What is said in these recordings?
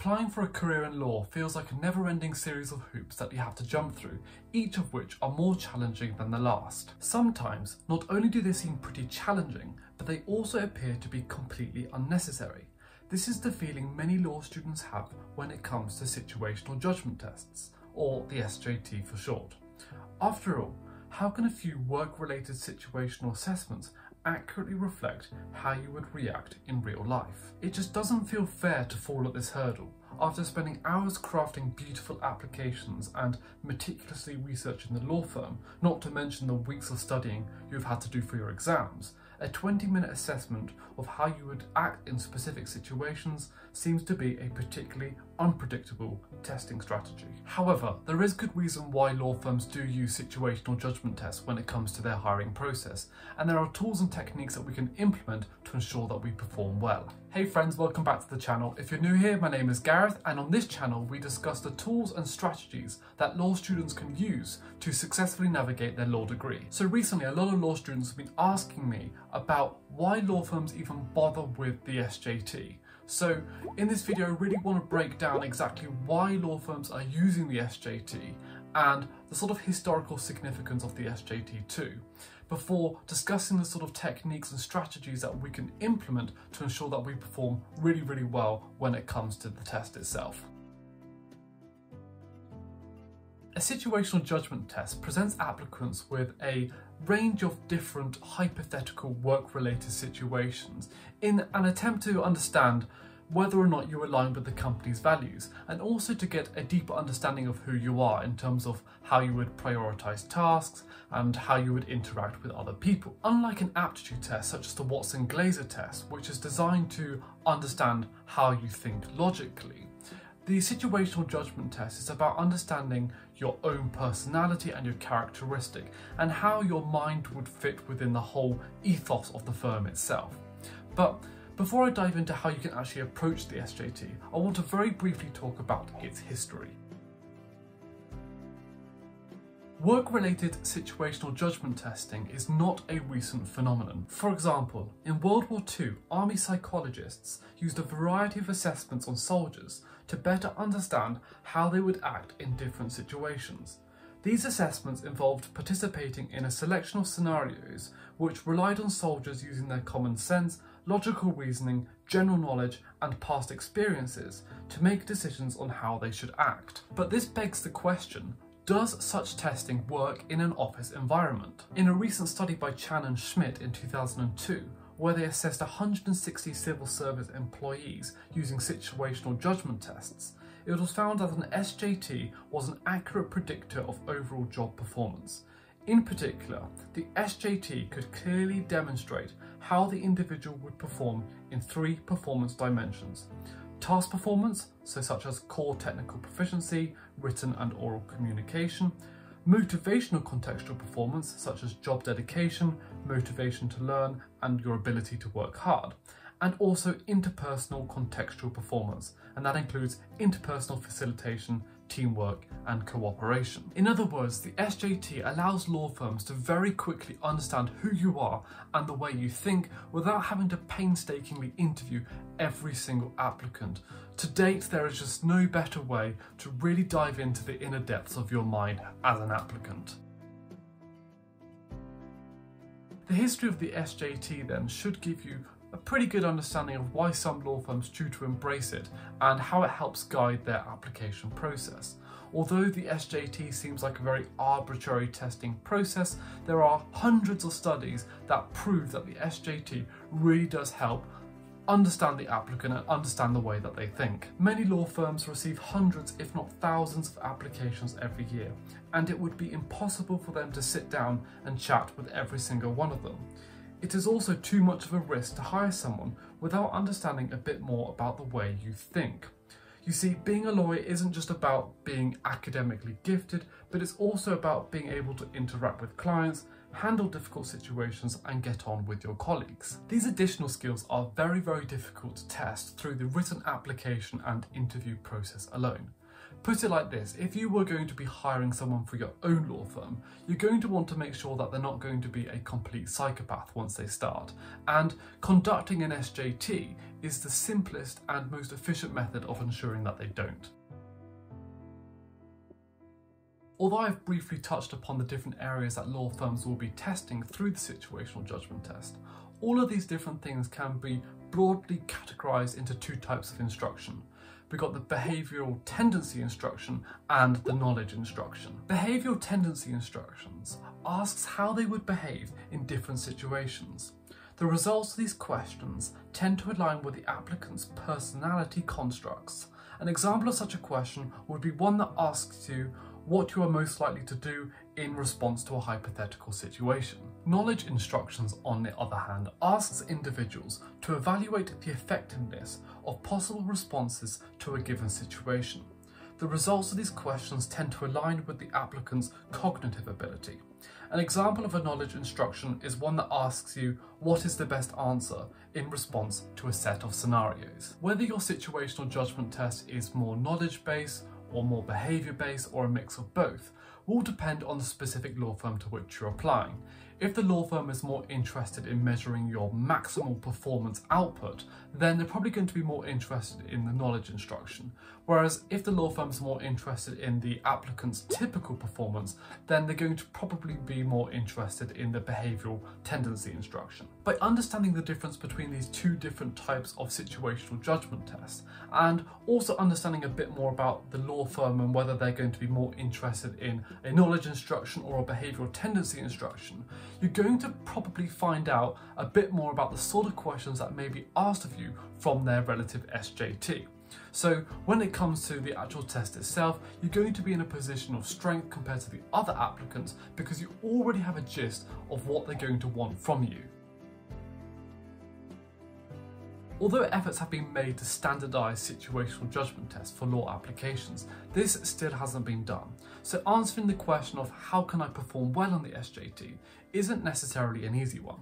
Applying for a career in law feels like a never-ending series of hoops that you have to jump through, each of which are more challenging than the last. Sometimes, not only do they seem pretty challenging, but they also appear to be completely unnecessary. This is the feeling many law students have when it comes to situational judgment tests, or the SJT for short. After all, how can a few work-related situational assessments accurately reflect how you would react in real life? It just doesn't feel fair to fall at this hurdle after spending hours crafting beautiful applications and meticulously researching the law firm, not to mention the weeks of studying you've had to do for your exams. A 20-minute assessment of how you would act in specific situations seems to be a particularly unpredictable testing strategy. However, there is good reason why law firms do use situational judgment tests when it comes to their hiring process, and there are tools and techniques that we can implement to ensure that we perform well. Hey friends, welcome back to the channel. If you're new here, my name is Gareth, and on this channel we discuss the tools and strategies that law students can use to successfully navigate their law degree. So recently, a lot of law students have been asking me about why law firms even bother with the SJT. So in this video, I really want to break down exactly why law firms are using the SJT and the sort of historical significance of the SJT too, before discussing the sort of techniques and strategies that we can implement to ensure that we perform really, really well when it comes to the test itself. A situational judgment test presents applicants with a range of different hypothetical work-related situations in an attempt to understand whether or not you align with the company's values, and also to get a deeper understanding of who you are in terms of how you would prioritize tasks and how you would interact with other people. Unlike an aptitude test such as the Watson-Glaser test, which is designed to understand how you think logically, the situational judgment test is about understanding your own personality and your characteristic, and how your mind would fit within the whole ethos of the firm itself. But before I dive into how you can actually approach the SJT, I want to very briefly talk about its history. Work-related situational judgment testing is not a recent phenomenon. For example, in World War II, army psychologists used a variety of assessments on soldiers to better understand how they would act in different situations. These assessments involved participating in a selection of scenarios which relied on soldiers using their common sense, logical reasoning, general knowledge, and past experiences to make decisions on how they should act. But this begs the question, does such testing work in an office environment? In a recent study by Chan and Schmidt in 2002, where they assessed 160 civil service employees using situational judgment tests, it was found that an SJT was an accurate predictor of overall job performance. In particular, the SJT could clearly demonstrate how the individual would perform in three performance dimensions: task performance, so such as core technical proficiency, written and oral communication; motivational contextual performance, such as job dedication, motivation to learn, and your ability to work hard; and also interpersonal contextual performance, and that includes interpersonal facilitation, teamwork, and cooperation. In other words, the SJT allows law firms to very quickly understand who you are and the way you think without having to painstakingly interview every single applicant. To date, there is just no better way to really dive into the inner depths of your mind as an applicant. The history of the SJT then should give you a pretty good understanding of why some law firms choose to embrace it and how it helps guide their application process. Although the SJT seems like a very arbitrary testing process, there are hundreds of studies that prove that the SJT really does help understand the applicant and understand the way that they think. Many law firms receive hundreds, if not thousands, of applications every year, and it would be impossible for them to sit down and chat with every single one of them. It is also too much of a risk to hire someone without understanding a bit more about the way you think. You see, being a lawyer isn't just about being academically gifted, but it's also about being able to interact with clients, handle difficult situations, and get on with your colleagues. These additional skills are very, very difficult to test through the written application and interview process alone. Put it like this, if you were going to be hiring someone for your own law firm, you're going to want to make sure that they're not going to be a complete psychopath once they start. And conducting an SJT is the simplest and most efficient method of ensuring that they don't. Although I've briefly touched upon the different areas that law firms will be testing through the situational judgment test, all of these different things can be broadly categorized into two types of instruction. We've got the behavioural tendency instruction and the knowledge instruction. Behavioural tendency instructions asks how they would behave in different situations. The results of these questions tend to align with the applicant's personality constructs. An example of such a question would be one that asks you what you are most likely to do in response to a hypothetical situation. Knowledge instructions, on the other hand, asks individuals to evaluate the effectiveness of possible responses to a given situation. The results of these questions tend to align with the applicant's cognitive ability. An example of a knowledge instruction is one that asks you what is the best answer in response to a set of scenarios. Whether your situational judgment test is more knowledge-based or more behaviour-based or a mix of both will depend on the specific law firm to which you're applying. If the law firm is more interested in measuring your maximal performance output, then they're probably going to be more interested in the knowledge instruction. Whereas if the law firm's more interested in the applicant's typical performance, then they're going to probably be more interested in the behavioural tendency instruction. By understanding the difference between these two different types of situational judgment tests, and also understanding a bit more about the law firm and whether they're going to be more interested in a knowledge instruction or a behavioural tendency instruction, you're going to probably find out a bit more about the sort of questions that may be asked of you from their relative SJT. So when it comes to the actual test itself, you're going to be in a position of strength compared to the other applicants because you already have a gist of what they're going to want from you. Although efforts have been made to standardise situational judgment tests for law applications, this still hasn't been done. So answering the question of how can I perform well on the SJT isn't necessarily an easy one.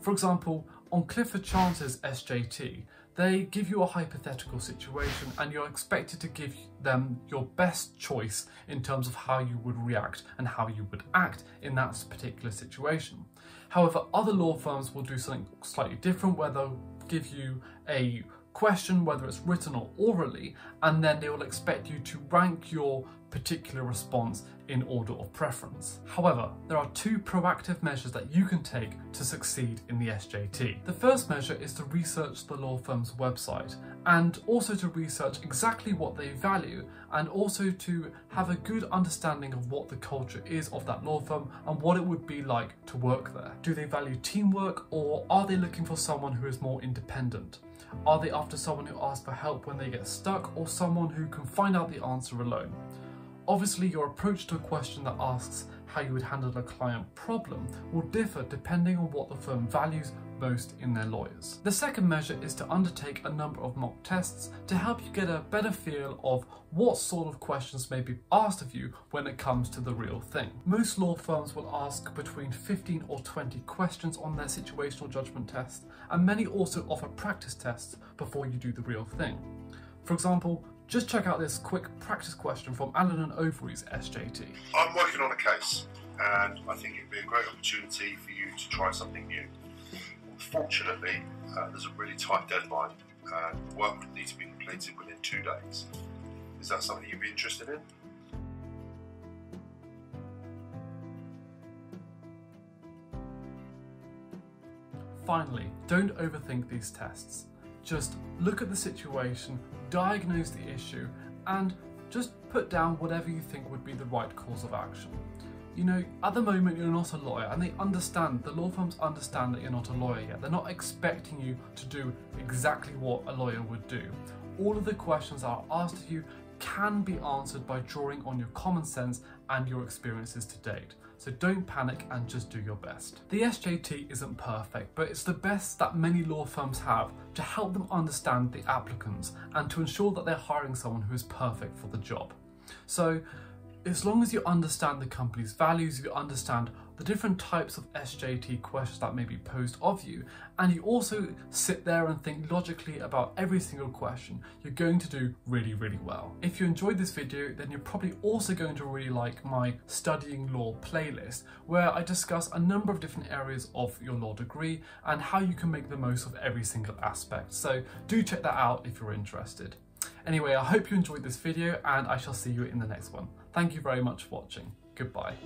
For example, on Clifford Chance's SJT, they give you a hypothetical situation and you're expected to give them your best choice in terms of how you would react and how you would act in that particular situation. However, other law firms will do something slightly different where they'll give you a question, whether it's written or orally, and then they will expect you to rank your particular response in order of preference. However, there are two proactive measures that you can take to succeed in the SJT. The first measure is to research the law firm's website and also to research exactly what they value and also to have a good understanding of what the culture is of that law firm and what it would be like to work there. Do they value teamwork, or are they looking for someone who is more independent? Are they after someone who asks for help when they get stuck, or someone who can find out the answer alone? Obviously, your approach to a question that asks how you would handle a client problem will differ depending on what the firm values most in their lawyers. The second measure is to undertake a number of mock tests to help you get a better feel of what sort of questions may be asked of you when it comes to the real thing. Most law firms will ask between 15 or 20 questions on their situational judgment test, and many also offer practice tests before you do the real thing. For example, just check out this quick practice question from Allen & Overy's SJT. I'm working on a case, and I think it would be a great opportunity for you to try something new. Fortunately, there's a really tight deadline, and work would need to be completed within 2 days. Is that something you'd be interested in? Finally, don't overthink these tests. Just look at the situation, diagnose the issue, and just put down whatever you think would be the right course of action. You know, at the moment you're not a lawyer, and the law firms understand that you're not a lawyer yet. They're not expecting you to do exactly what a lawyer would do. All of the questions that are asked of you can be answered by drawing on your common sense and your experiences to date. So don't panic and just do your best. The SJT isn't perfect, but it's the best that many law firms have to help them understand the applicants and to ensure that they're hiring someone who is perfect for the job. So as long as you understand the company's values, you understand the different types of SJT questions that may be posed of you, and you also sit there and think logically about every single question, you're going to do really, really well. If you enjoyed this video, then you're probably also going to really like my Studying Law playlist, where I discuss a number of different areas of your law degree and how you can make the most of every single aspect. So do check that out if you're interested. Anyway, I hope you enjoyed this video and I shall see you in the next one. Thank you very much for watching. Goodbye.